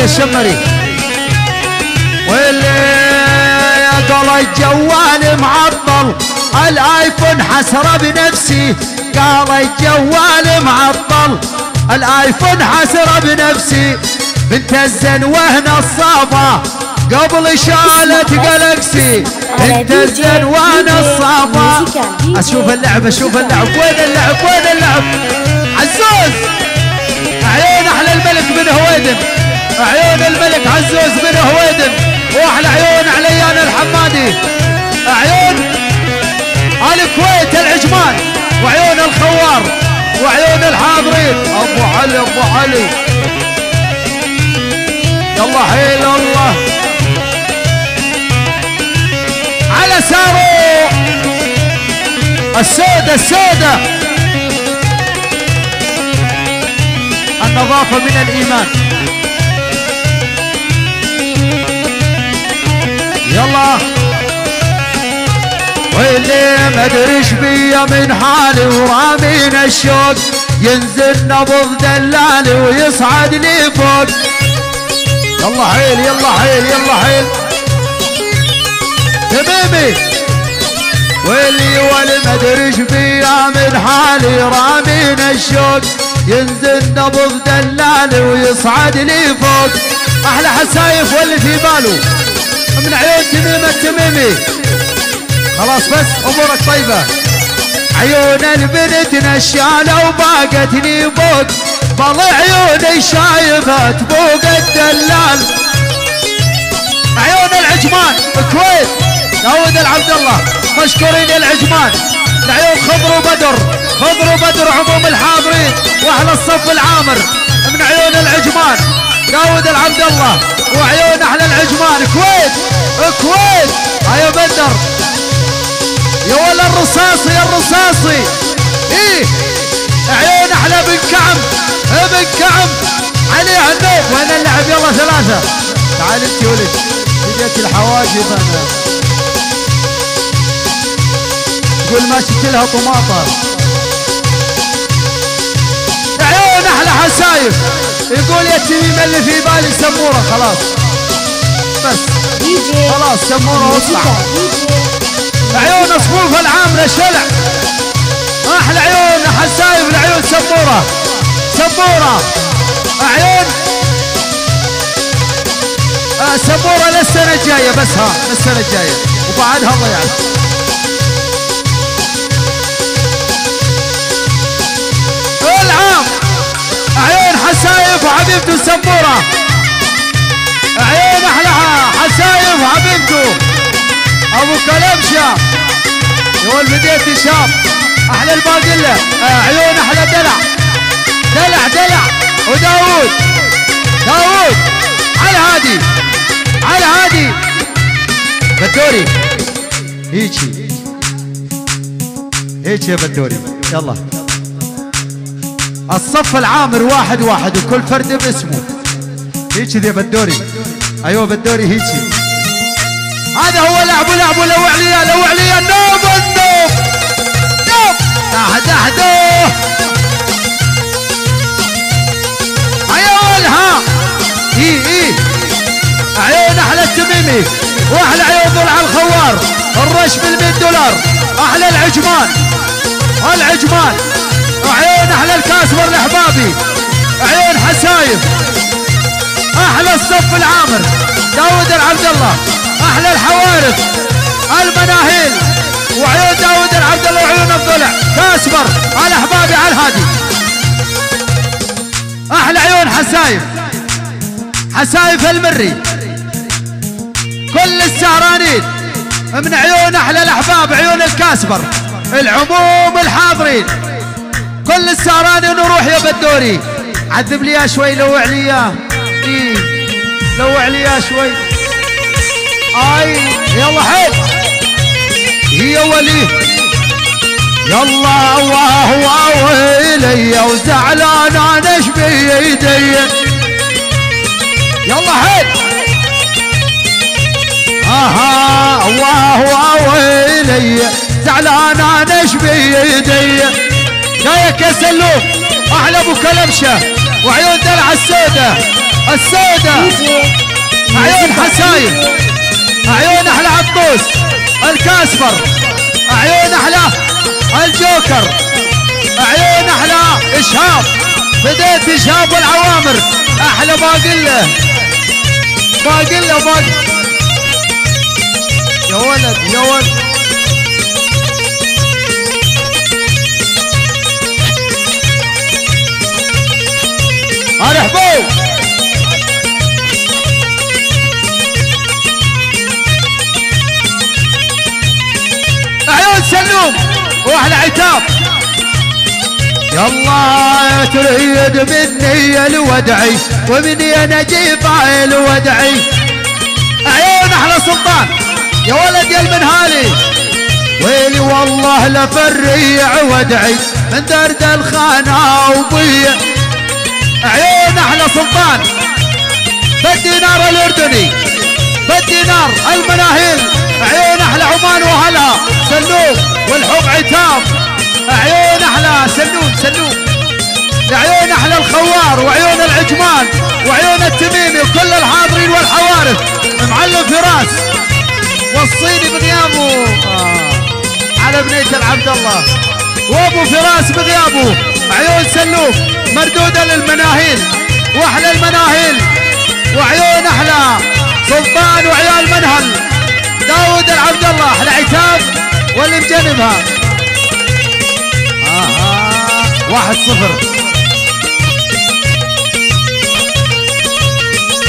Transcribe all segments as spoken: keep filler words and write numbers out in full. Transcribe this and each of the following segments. يا السمري واللي قال الجوال معطل الايفون حسره بنفسي، قال الجوال معطل الايفون حسره بنفسي، بنت الزنوه نصافه قبل شالت جالكسي، بنت الزنوه نصافه. اشوف اللعب اشوف اللعب وين اللعب وين اللعب. عزوز عيون احلى الملك بن هويدن، عيون الملك عزوز بن هويدن، واحلى عيون عليان الحمادي، عيون الكويت العجمان، وعيون الخوار، وعيون الحاضرين. ابو علي ابو علي يلا حيل الله على ساره السودة السودة. النظافة من الإيمان. يلا واللي ما ادريش بيا من حالي ورامين الشوق، ينزل نبض دلالي ويصعد لي فوق. يلا حيل يلا حيل يلا حيل تميمي. واللي واللي ما ادريش بيا من حالي رامين الشوق، ينزل نبض دلالي ويصعد لي فوق. احلى حسايف واللي في باله من عيون تميمة التميمي. خلاص بس امورك طيبة. عيون البنت نشالة وباقتني فوق، بل عيوني شايفة تبوق الدلال. عيون العجمان الكويت داوود العبدالله مشكورين العجمان. عيون خضر وبدر، خضر وبدر عموم الحاضرين واحلى الصف العامر. من عيون العجمان داوود العبدالله، وعيون احلى العجمان كويت كويت. يا بدر يا ولا الرصاصي يا الرصاصي ايه. عيون احلى بن كعب بن كعب علي النوب. وين اللعب يلا ثلاثه. تعال انت ولد جيت الحواجب انا تقول ما شفت لها طماطه. عيون احلى حسايف يقول يا تميمة اللي في بالي سموره. خلاص بس خلاص سموره واطلع. عيون صفوف العامرة شلع احلى عيون حسايب لعيون سموره سموره. عيون آه سموره للسنه الجايه بس، ها للسنه الجايه وبعدها الله يعلم. العام عيون حسايب وحبيبته سموره. عيون احلى حسايب وحبيبته ابو كلبشه يقول بديت شاب احلى الباقله. عيون احلى دلع دلع دلع وداوود داوود على هادي على هادي بدوري هيجي هيجي يا بدوري. يلا الصف العامر واحد واحد وكل فرد باسمه. هيجي ذي بدوري. ايوه بدوري هيجي. هذا هو لعبه لعبه. لو عليا لو عليا نوب النوب نوب تحت تحته. عيونها اي اي عيون احلى التميمي، واحلى عيون ضلع الخوار الرش بالمئة دولار. احلى العجمان العجمان. عيون احلى الكاسبر الاحبابي. عيون حسايف احلى الصف العامر داوود العبدالله، احلى الحوارث المناهيل، وعيون داوود العبدالله وعيون الضلع كاسبر الاحبابي على الهادي. احلى عيون حسايف حسايف المري كل السهرانين. من عيون احلى الاحباب عيون الكاسبر العموم الحاضرين كل السهراني. ونروح يا بدوري عذب لي شوي لو عليا إيه. لو عليا شوي اي يلا حيل يا ولي. يلا واه واه ويلي وزعلان انا ايش بيدي. يلا حيل اها واه واه ويلي زعلان انا ايش بيدي. جايك يا سلوم احلى ابو كلبشه وعيون دلع السودة السودة عيون حسايب، عيون أحلى عطوس الكاسبر، عيون أحلى الجوكر، عيون أحلى إشهاب، بديت إشهاب والعوامر أحلى باقلة باقلة باقلة يا ولد يا ولد. ارحبوا عيون سلوم واحلى عتاب. يلا تريد مني الودعي ومني انا جيبها الودعي. عيون احلى سلطان يا ولد يا المنهالي. ويلي والله لفريع ودعي من درد الخانه وضيع. عيون احلى سلطان بالدينار الاردني بالدينار المناهيل. عيون احلى عمان وهلا سلوم والحب عتاب. عيون احلى سلوم سلوم. عيون احلى الخوار وعيون العجمان وعيون التميمي وكل الحاضرين والحوارث. معلم فراس والصيني بغيابه على بنية العبد الله وابو فراس بغيابه. عيون سلوم مردودة للمناهيل واحلى المناهيل. وعيون احلى سلطان وعيال منهل داوود العبدالله احلى عتاب واللي مجنبها. آه واحد صفر.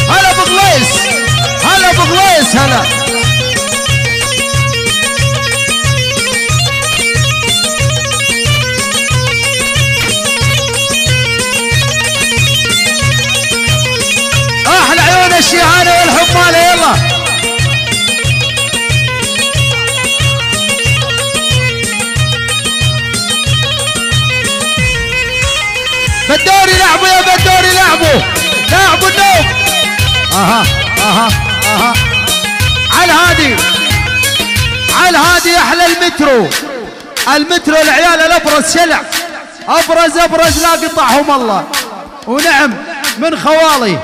هلا بغليس هلا بغليس هلا. الشيهانة والحمالة يلا. بدوري لعبوا يا بدوري لعبوا لعبوا النوم. اها اها اها على الهادي على الهادي احلى المترو المترو. العيال الابرز شلع ابرز ابرز لا قطعهم الله ونعم من خوالي.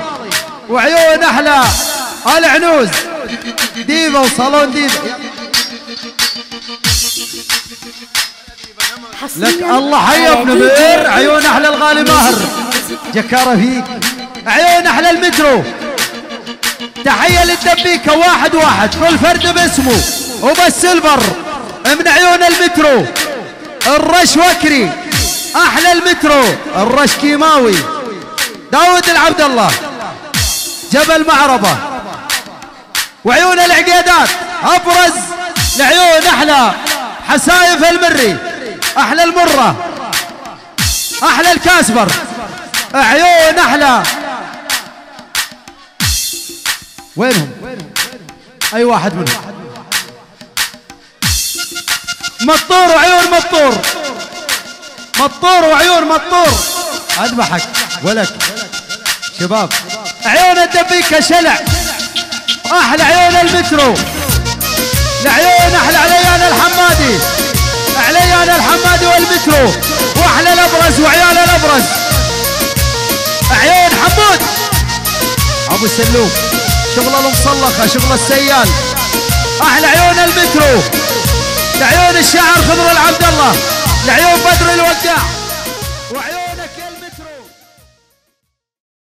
وعيون احلى العنوز ديفا وصالون ديفا. لك الله حيبنا بئر. عيون احلى الغالي ماهر جكاره فيك. عيون احلى المترو. تحيه للدبيكه واحد واحد كل فرد باسمه وبالسيلفر من عيون المترو. الرش وكري احلى المترو. الرش كيماوي داوود العبدالله جبل معربة. وعيون العقيدات أبرز لعيون أحلى حسايف المري أحلى المرة أحلى الكاسبر. عيون أحلى وينهم أي واحد منهم مطور وعيون مطور مطور وعيون مطور. أذبحك ولك شباب. عيون الدبيكة شلع أحلى عيون المترو. لعيون أحلى عليان الحمادي عليان الحمادي والمترو وأحلى الأبرز وعيال الأبرز. عيون حمود أبو سلوم شغل المصلخة شغل السيال أحلى عيون المترو. لعيون الشاعر خضر العبدالله لعيون بدر الوقاع.